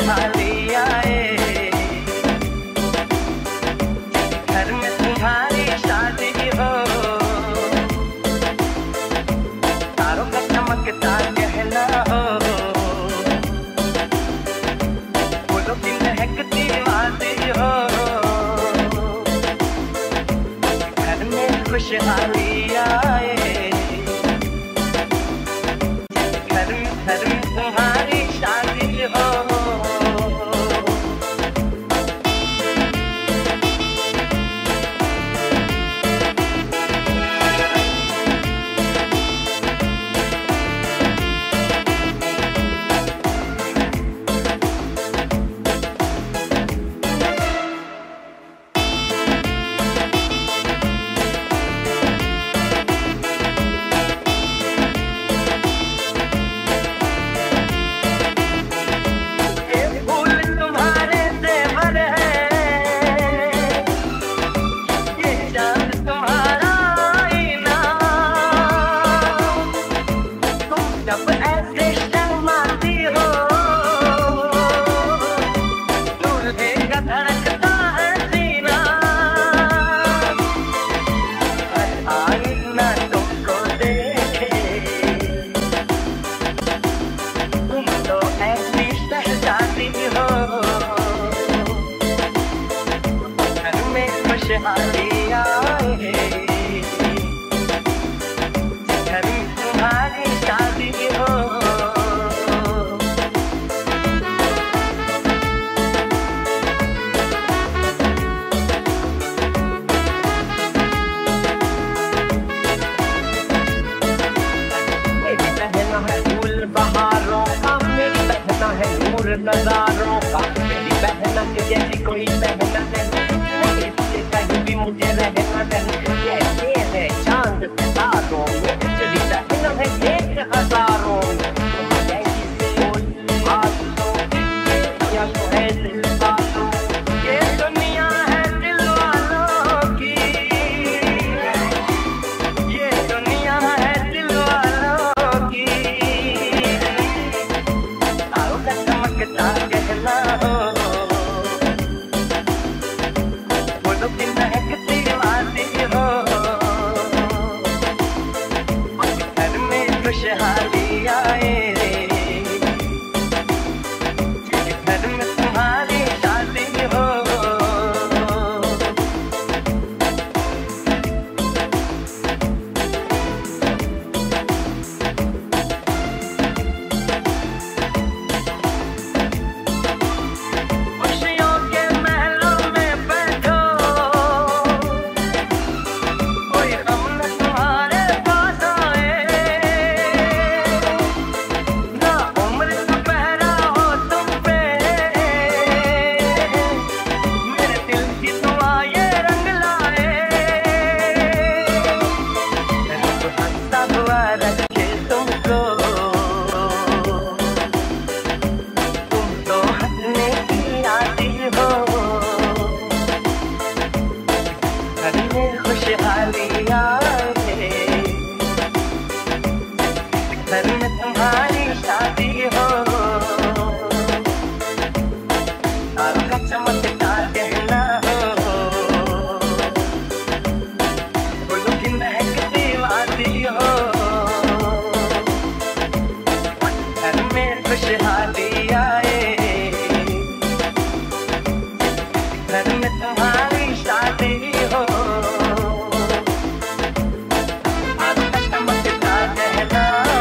चढ़ा लिया है। घर में तुम्हारी शादी हो, तारों का चमकता गहना हो, फूलों की महकती वादी हो, घर में खुशहाली आए। नजारों का मेरी बहना के जैसी कोई बहना नहीं, इससे कहीं भी मुझे रहना नहीं। ये है चांद सितारों में तेरी बहना है एक हजारों में। ये दुनिया है दिल वालों की, ये दुनिया है दिल वालों की। तारों का चमकता गहना हो, फूलों की महकती वादी हो, घर में खुशहाली आए। घर में तुम्हारी शादी हो। खुशियों के महलों में बैठो, कोई हम न तुम्हारे पास आए। ना उम्र का पहरा हो तुम पे, मेरे दिल की दुआ ये रंग लाए। रब हंसता हुआ रखे तुमको, तुम तो हंसने की आदि हो। घर में खुशहाली आए, घर में तुम्हारी शादी हो। तारों का चमकता गहना हो, फूलों की महकती वादी हो, घर में खुशहाली आए। घर में तुम्हारी शादी हो, तारों का चमकता गहना हो।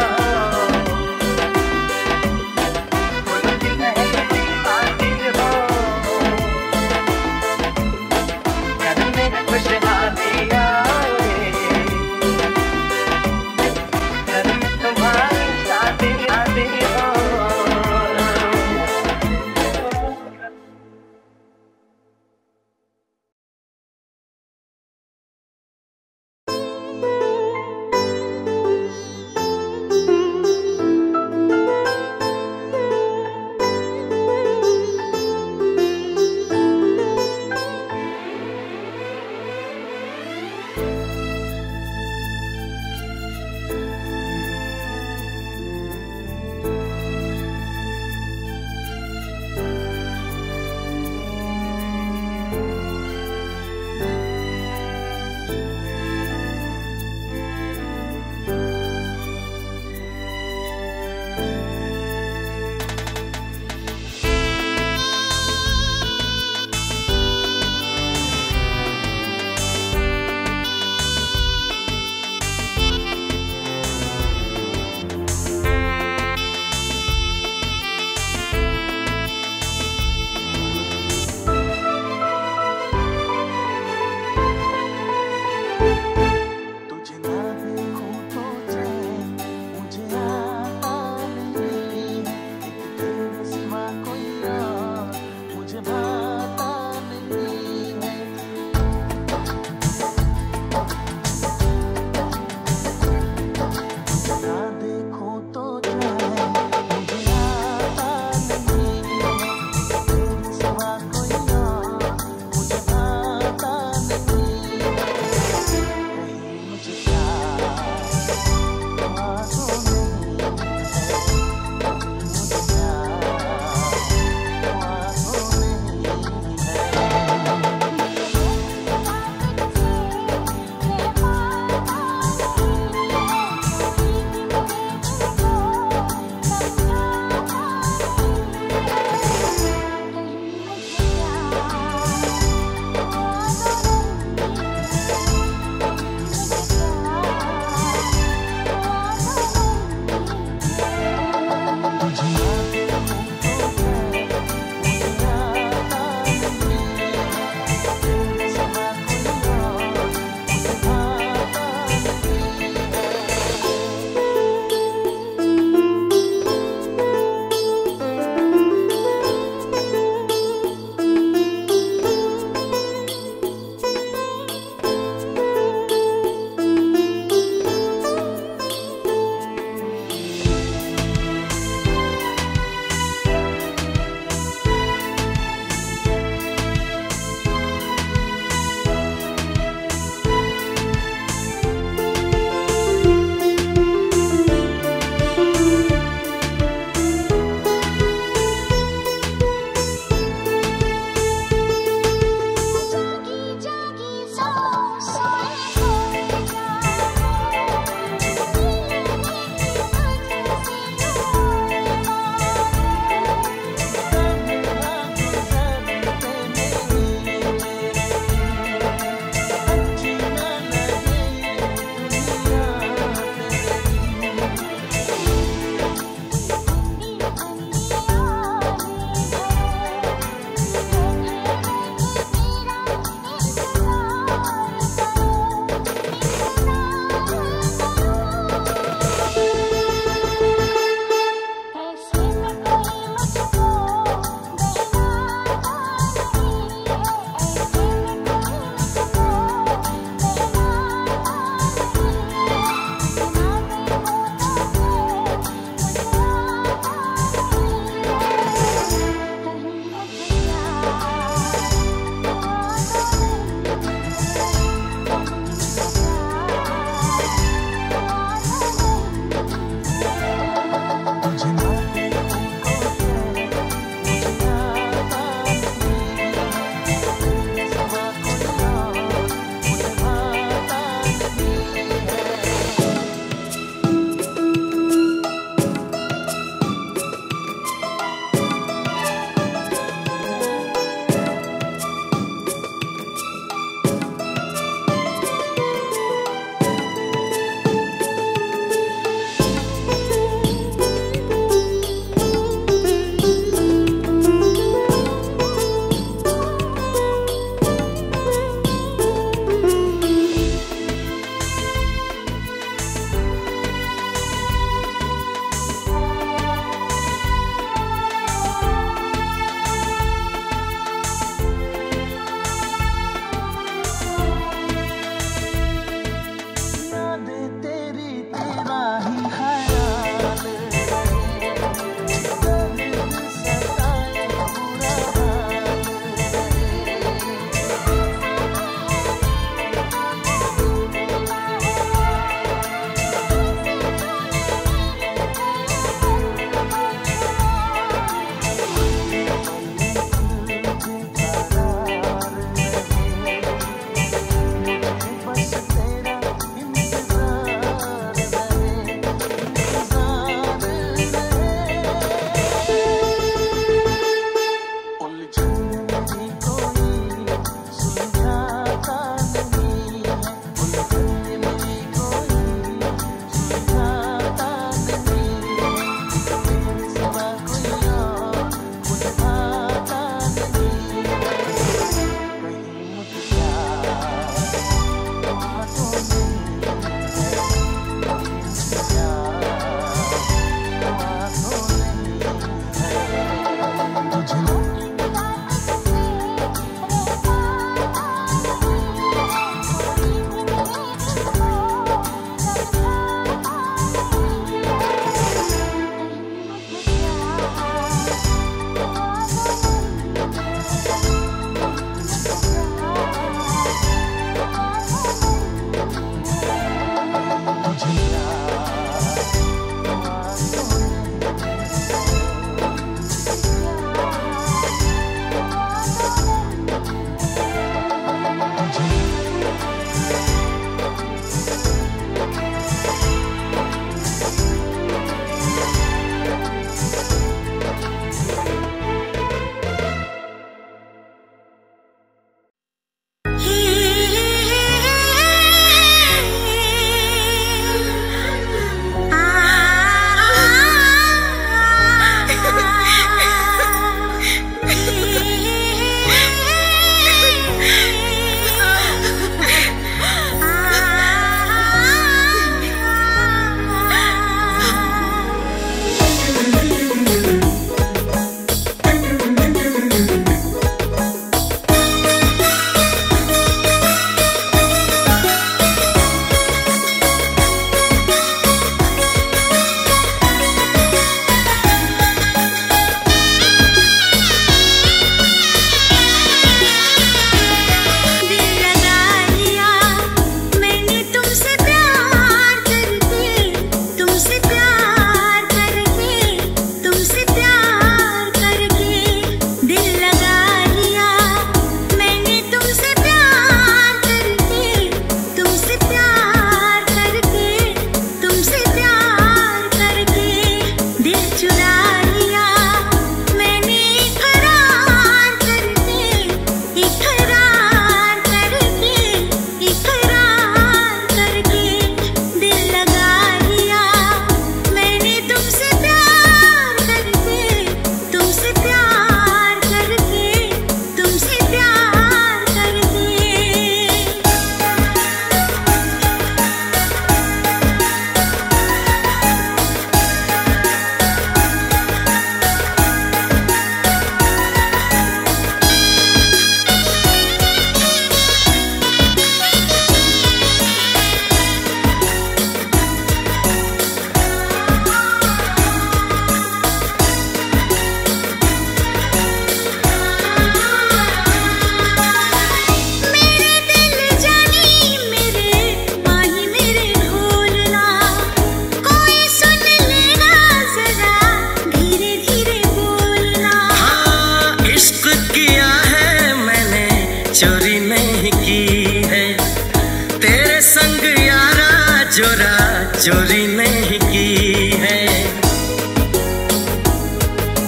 चोरी नहीं की है।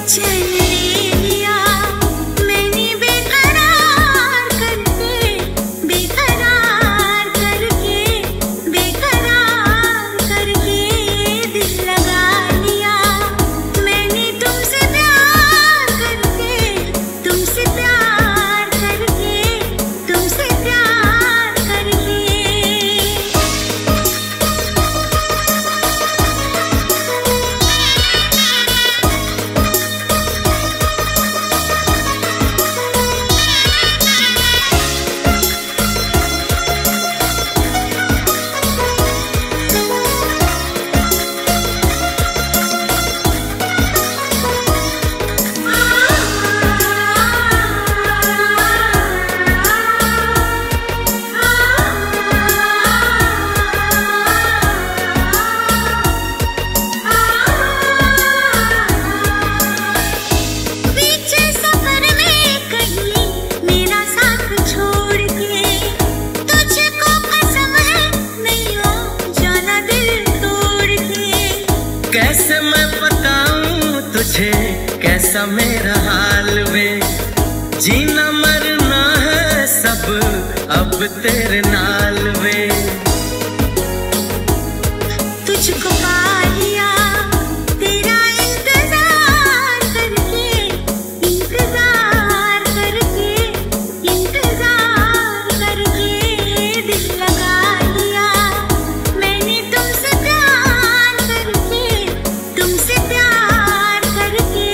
चले गया मैंने बेकरार करके दिल लगा लिया। मैंने तुमसे प्यार करके कैसे मैं बताऊं तुझे कैसा मेरा हाल में। जीना मरना है सब अब तेरे नाल में। तुझको पा लिया तेरा इंतजार करके दिल लगा लिया। मैंने तुमसे प्यार करके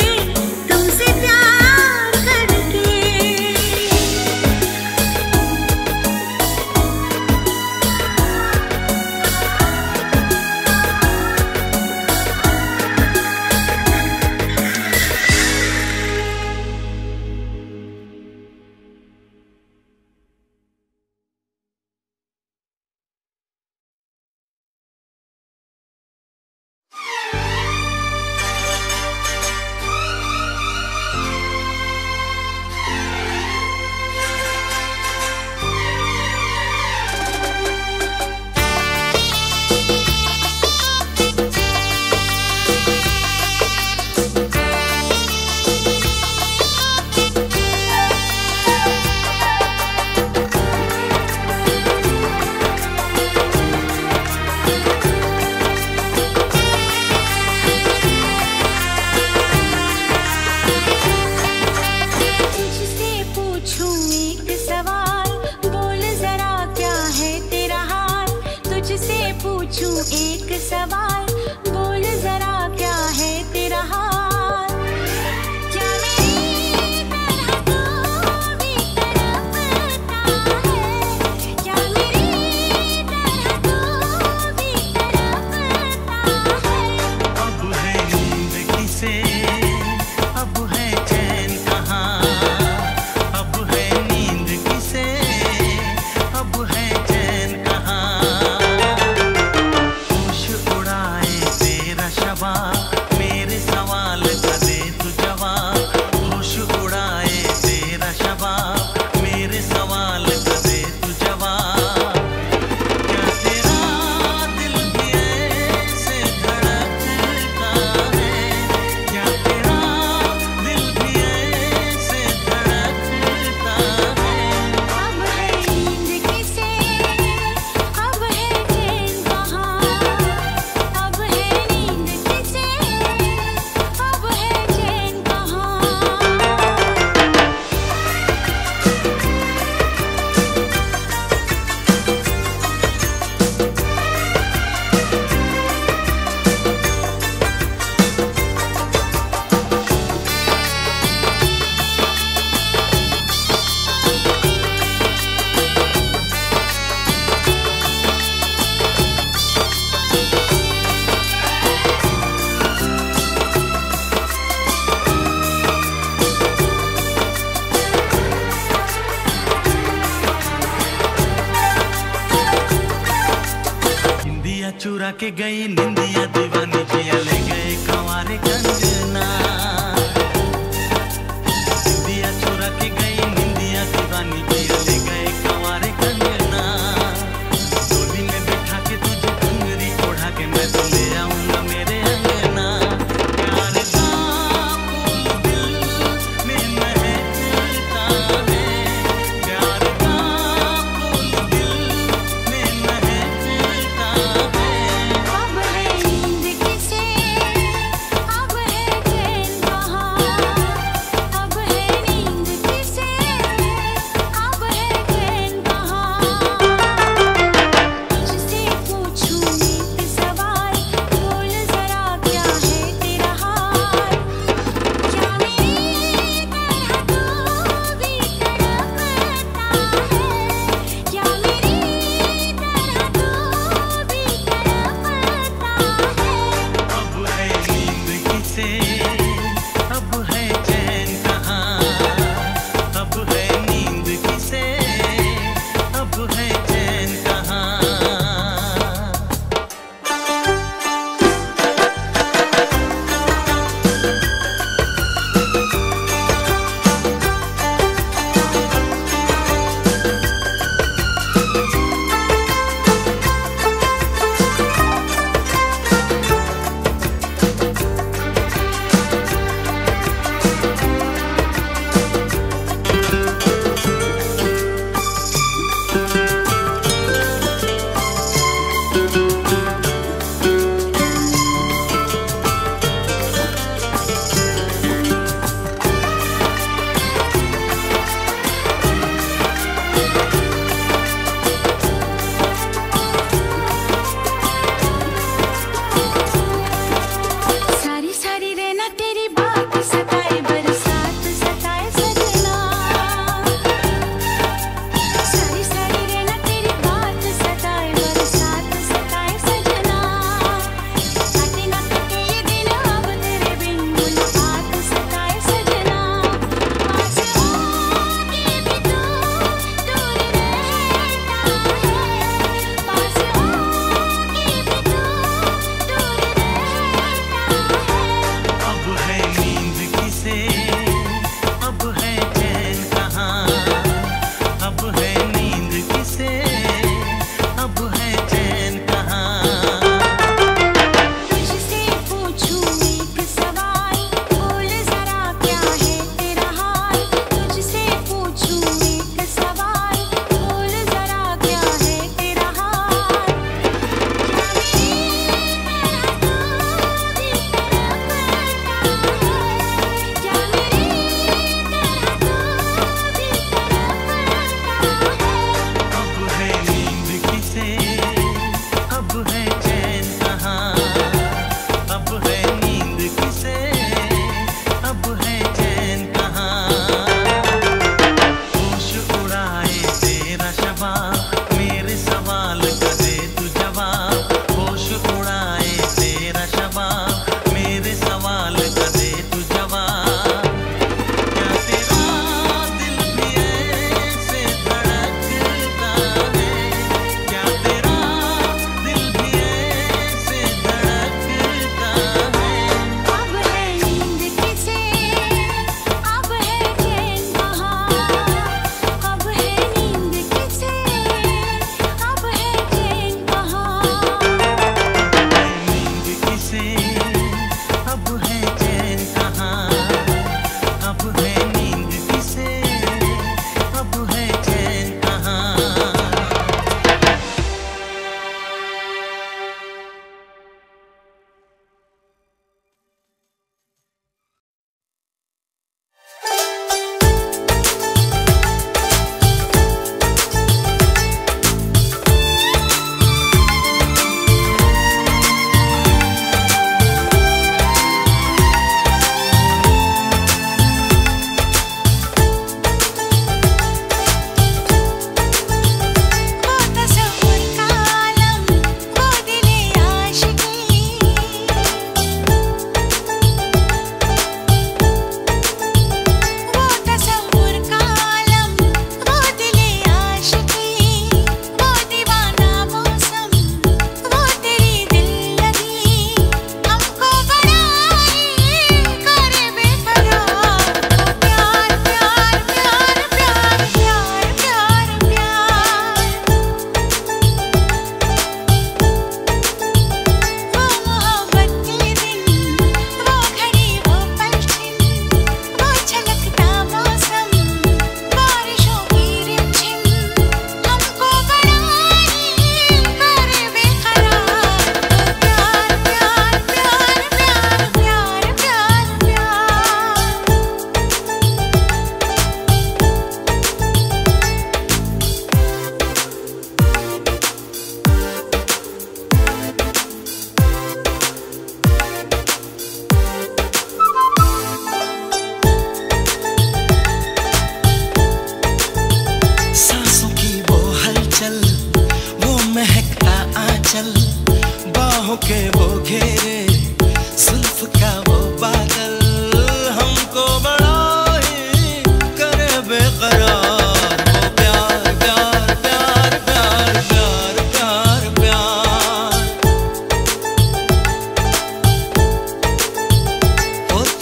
एक सवाल बोल जरा क्या है तेरा हाल। क्या मेरी तरह तू भी तड़पता है? क्या मेरी तरह तू भी तड़पता है? अब है नींद किसे, अब है चैन कहाँ? अब है नींद किसे, अब है चैन कहाँ? मेरे सवाल का दे तू जवाब। होश उड़ाए तेरा शबाब, मेरे सवाल का दे तू जवाब। क्या तेरा दिल भी ऐसे धड़कता है? क्या तेरा दिल भी ऐसे धड़कता है? अब है नींद किसे, अब है चैन कहाँ? अब है चुरा के गई निंदिया दीवानी जिया ले गए कंवारे कंजना। निंदिया चुरा के गई निंदिया दीवानी जिया ले गए कंवारे कंजना। डोली में बिठा के तुझे कंगरी ओढ़ा के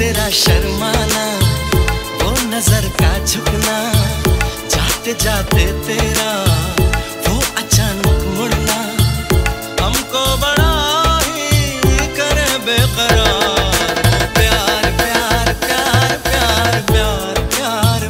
तेरा शर्माना, वो नजर का झुकना, जाते जाते तेरा वो अचानक मुड़ना, हमको बड़ा ही करे बेकरार। प्यार प्यार प्यार प्यार प्यार प्यार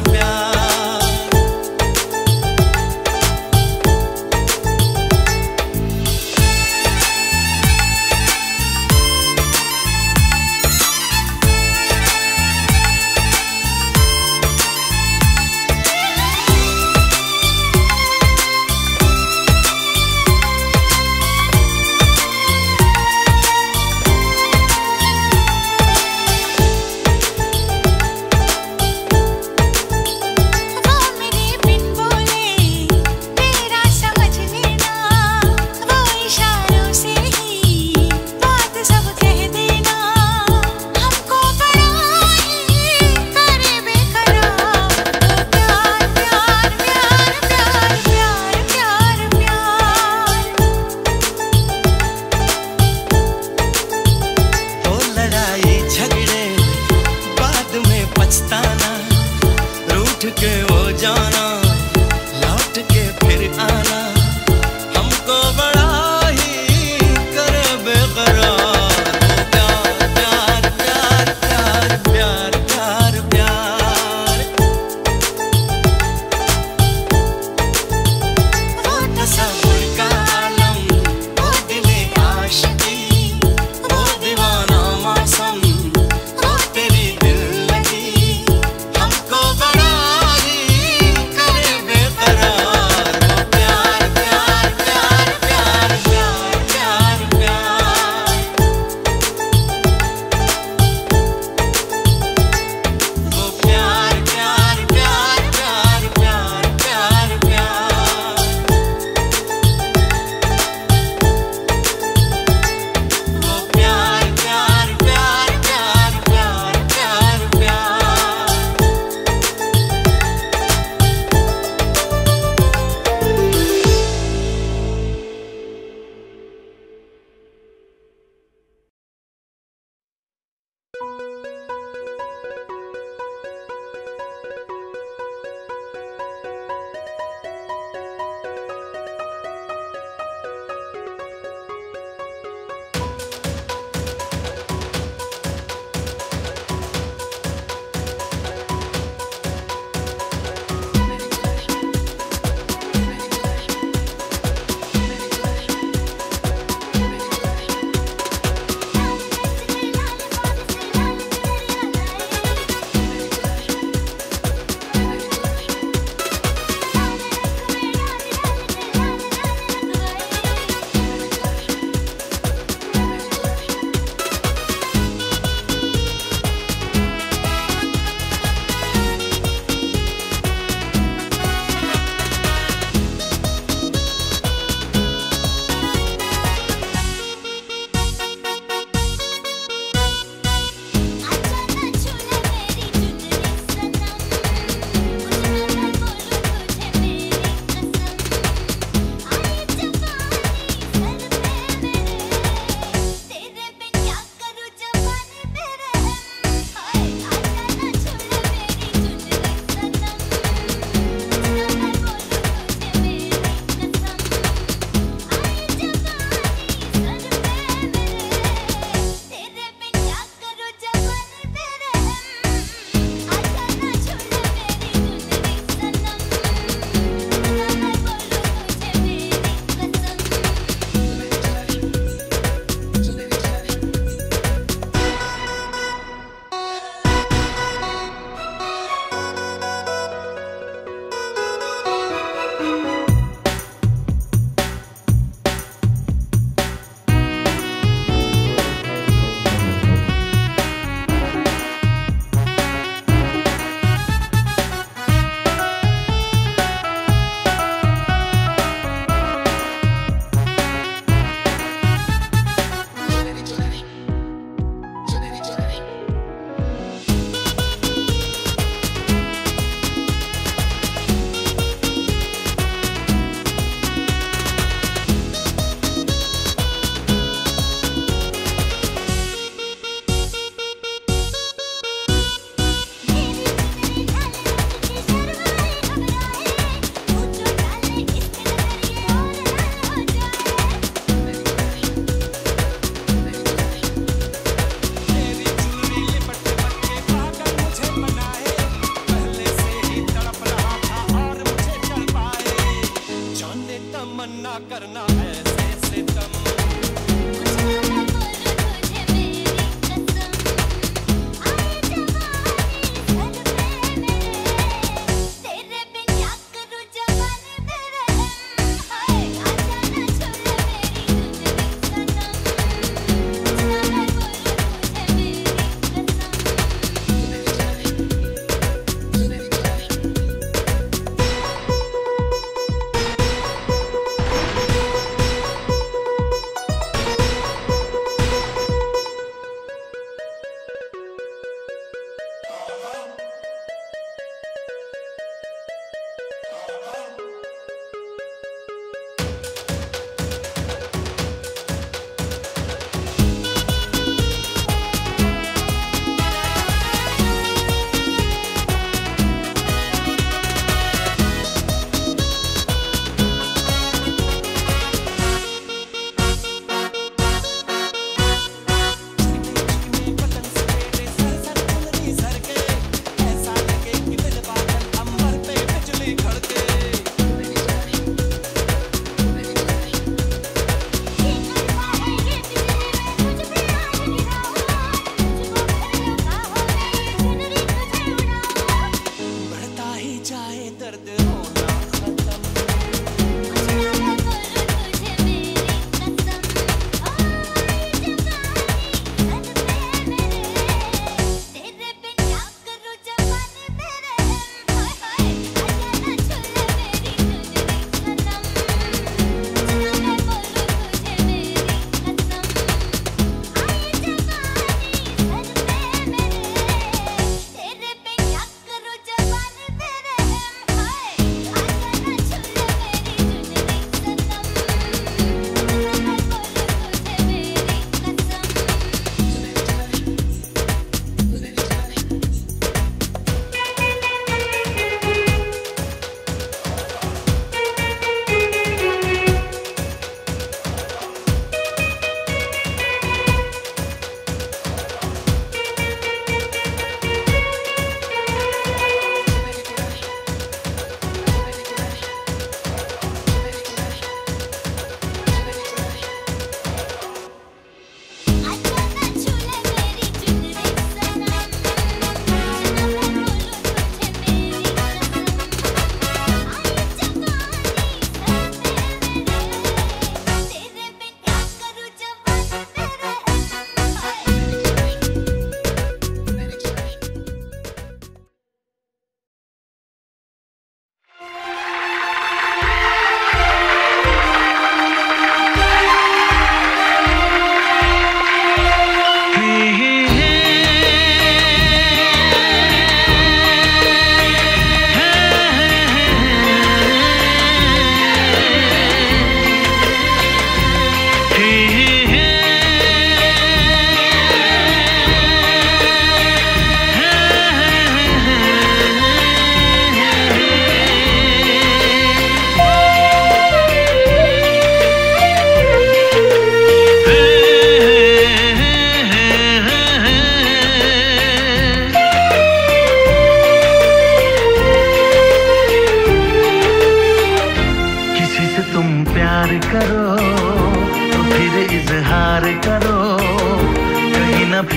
रूठ के वो जाना, लौट के फिर आना, हमको बड़ा ही करे बेकरार। प्यार प्यार प्यार प्यार प्यार प्यार प्यार, वो तसव्वुर का आलम, वो दिले आशिकी, वो दीवाना मौसम, वो तेरी दिल लगी, हमको बड़ा ही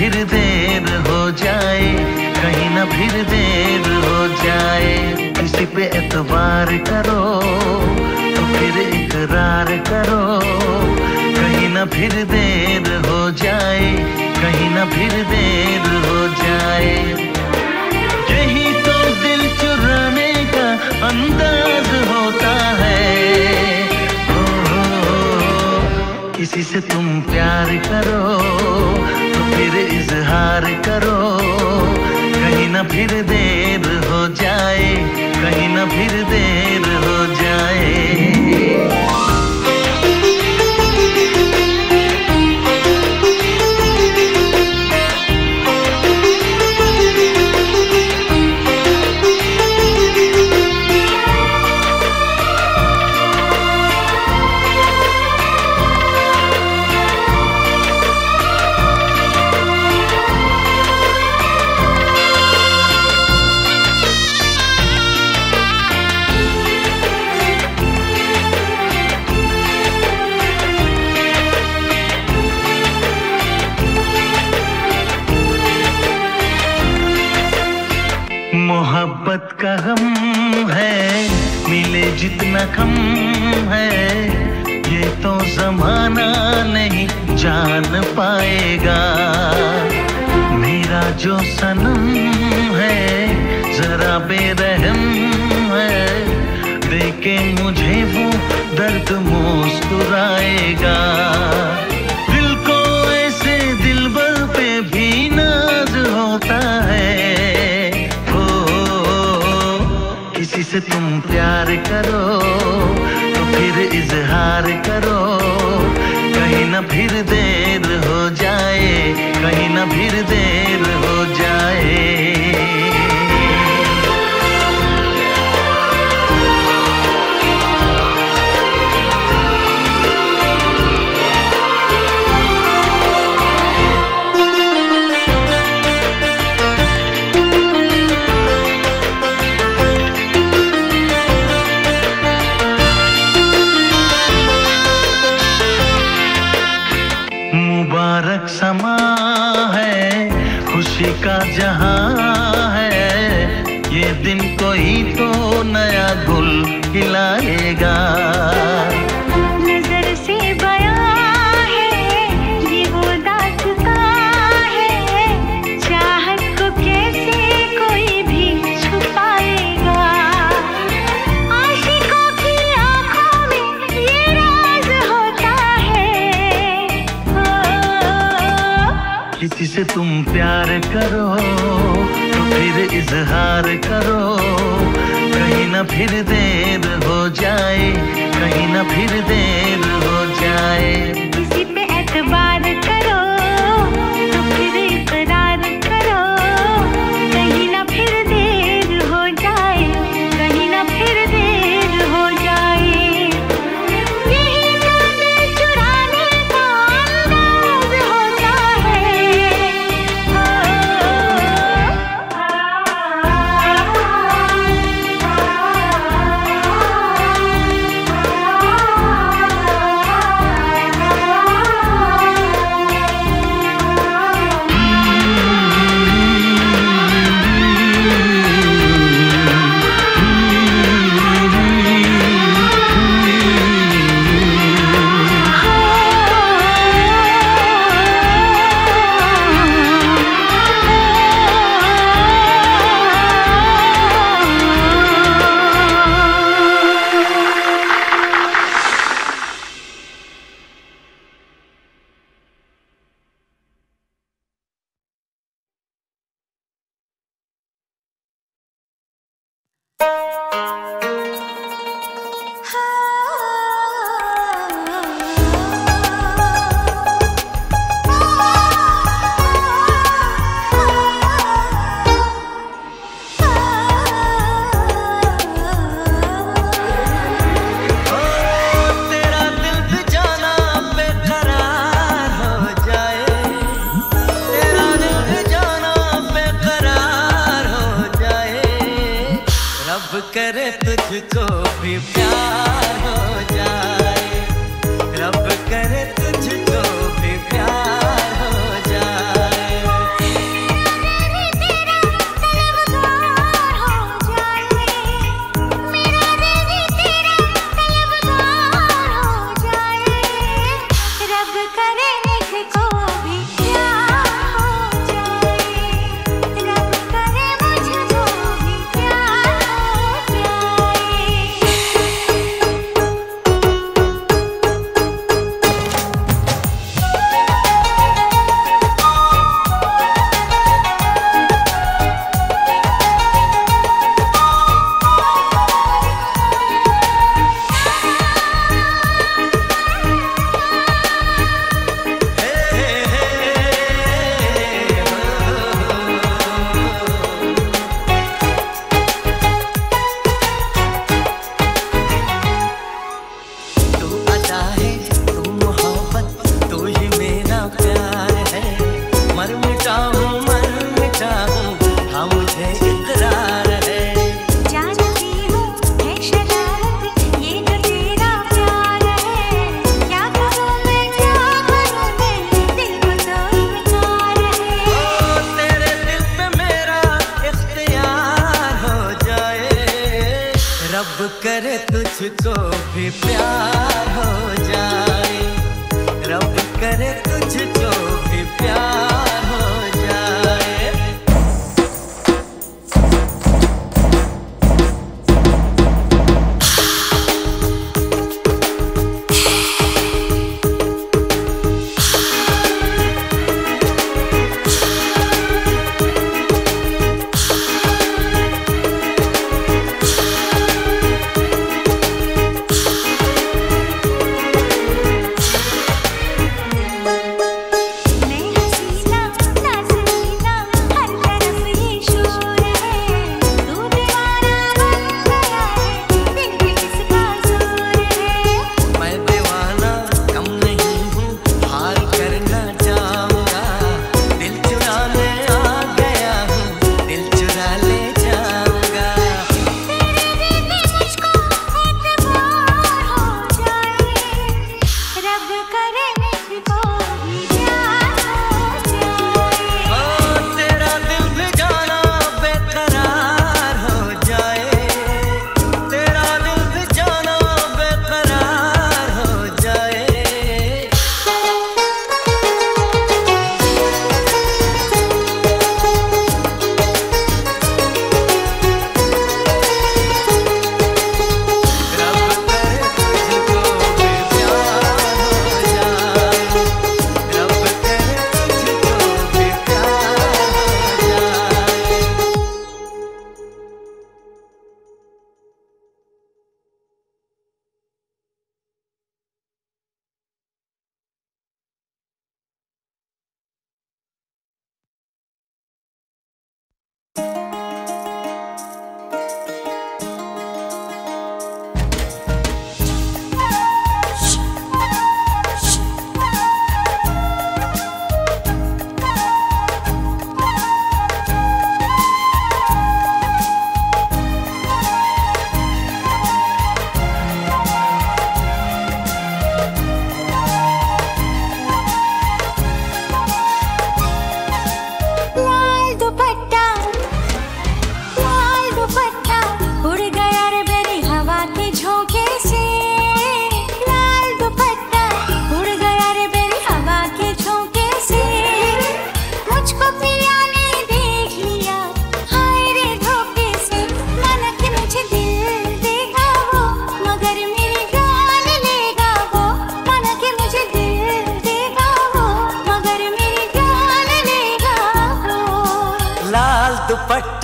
फिर देर हो जाए, कहीं ना फिर देर हो जाए। किसी पे एतबार करो तो फिर इकरार करो, कहीं ना फिर देर हो जाए, कहीं ना फिर देर हो जाए। यही तो दिल चुराने का अंदाज होता है। किसी से तुम प्यार करो तो फिर इजहार करो, कहीं ना फिर देर हो जाए, कहीं ना फिर देर हो जाए। मोहब्बत का गम है, मिले जितना कम है, ये तो जमाना नहीं जान पाएगा। मेरा जो सनम है जरा बेरहम है, देखे मुझे वो दर्द मुस्कुराएगा। दिल को ऐसे दिलबर पे भी नाज होता है। किसी से तुम प्यार करो तो फिर इजहार करो, कहीं ना फिर देर हो जाए, कहीं ना फिर देर हो जाए। मुबारक समा है, खुशी का जहां है, ये दिन कोई तो नया गुल खिलाएगा। नजर से बयां है ये वो दास्तां है, चाहत को कैसे कोई भी छुपाएगा। आशिकों की आंखों में ये राज होता है। किसी से तुम प्यार करो तो फिर इजहार करो, कहीं ना फिर देर हो जाए, कहीं ना फिर देर हो जाए। किसी पे एतबार करो तो फिर इकरार करो, कहीं ना फिर देर हो जाए, कहीं ना फिर देर हो जाए। यही तो दिल चुराने का अंदाज होता है। रब करे तुझको भी प्यार हो जाए। मुझे इकरार है। जानती हूँ है शरारत ये तो तेरा प्यार है। क्या करूँ मैं क्या करूँ मेरे दिल को तो इनकार है। ओ तेरे दिल पे मेरा इख्तियार हो जाए। रब करे तुझको भी प्यार हो जाए। रब करे तुझको भी प्यार।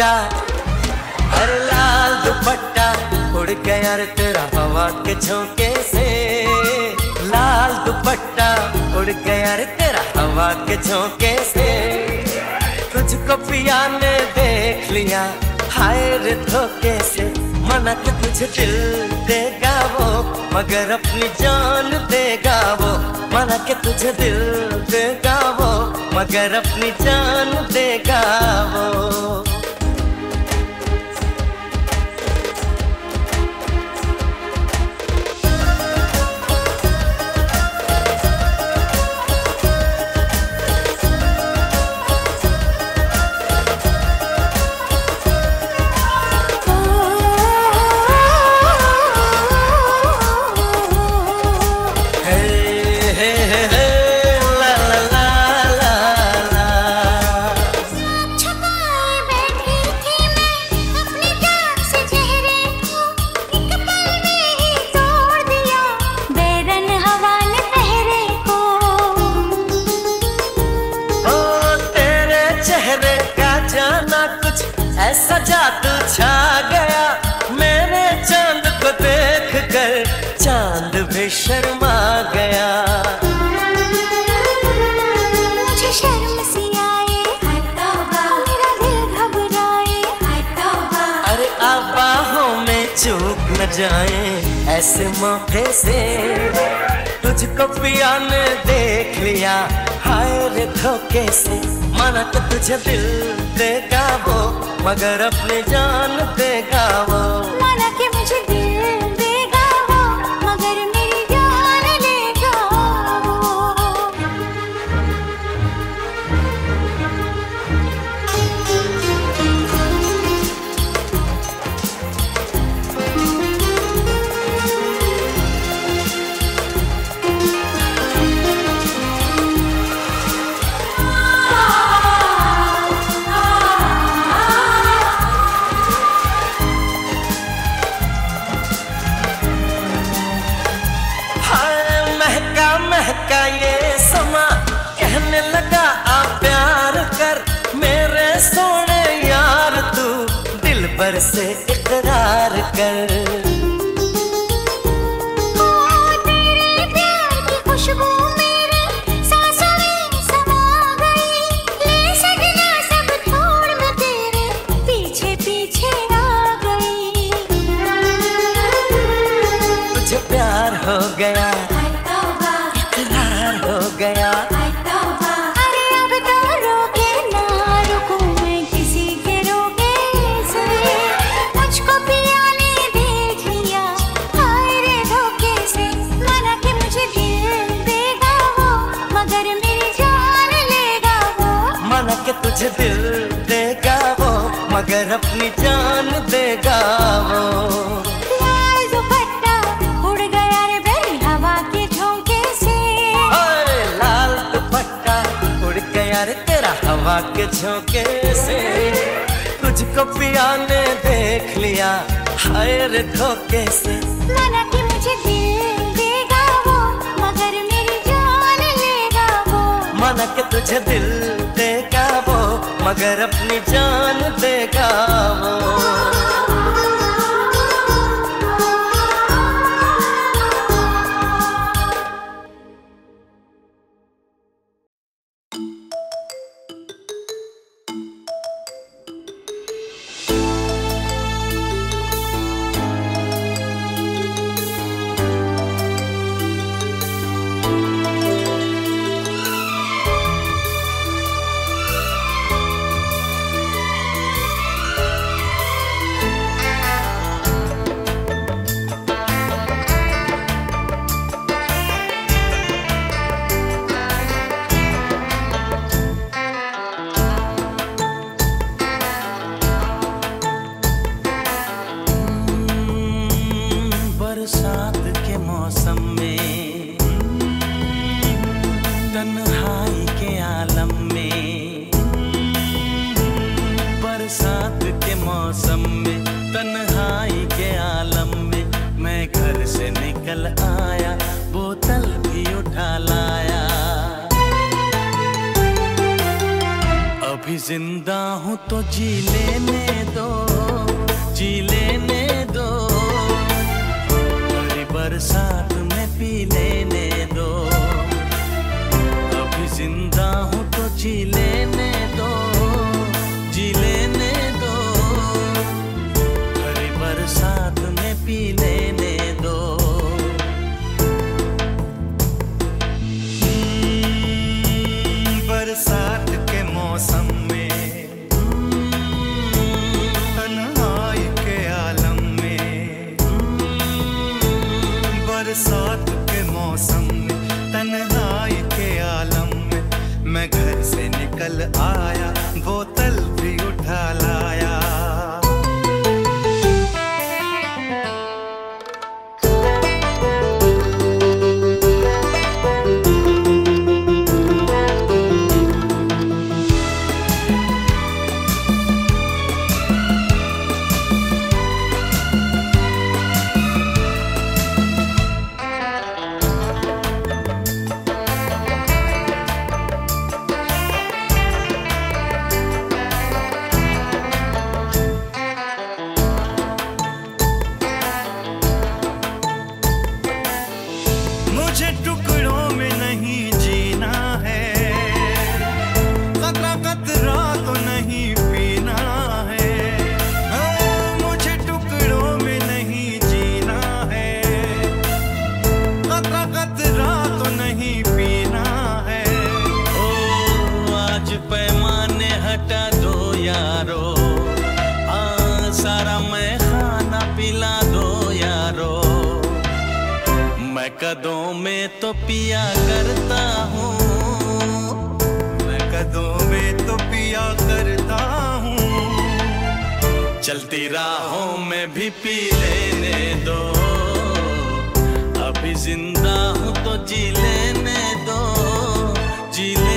अरे लाल दुपट्टा उड़ गया रे तेरा हवा के झोंके से। लाल दुपट्टा उड़ गया रे तेरा हवा के झोंके से। तुझको पिया ने देख लिया हाय रे धोखे से। मना के तुझे दिल देगा वो मगर अपनी जान देगा वो। मना के तुझे दिल देगा वो मगर अपनी जान देगा वो। ऐसा जादू छा गया मेरे चांद को देख कर चांद भी शर्मा गया। मुझे शर्म सी आए मेरा दिल घबराए। अरे आप बाहों में चूक न जाए ऐसे मौके से। तुझको पिया ने देख लिया हाय रे धोखे से। माना तो तुझे दिल देगा वो मगर अपने जान देगा वो, माना कि मुझे दिल देगा वो, मगर मेरी जान लेगा वो। महका ये समा कहने लगा आ प्यार कर मेरे सोने यार, तू दिल भर से इकरार कर। ओ तेरे प्यार की खुशबू मेरे सांसों में समा गई, ले सजना सब छोड़ मैं तेरे पीछे पीछे आ गई। तुझे प्यार हो गया, अरे अब तो रोके ना, रुको मैं किसी के रोके से, मुझको पिया ने देख लिया हाय रे धोखे से, माना कि मुझे दिल देगा वो मगर मेरी जान लेगा वो, माना कि तुझे दिल देगा वो मगर अपनी जान देगा वो। तेरा हवा के झोंके से तुझको पिया ने देख लिया हाय रे धोखे से, माना कि मुझे दिल देगा वो मगर मेरी जान लेगा वो, माना कि तुझे दिल देगा वो मगर अपनी जान देगा वो। जिंदा हूँ तो जी लेने दो, हरी बरसात में पी लेने दो। अभी जिंदा हूँ तो जी लेने दो, हरी बरसात में पी लेने दो। बरसात के मौसम में कदों में तो पिया करता हूँ, मैं कदों में तो पिया करता हूँ, चलती राहों में भी पी लेने दो, अभी जिंदा हूँ तो जी लेने दो, जी लेने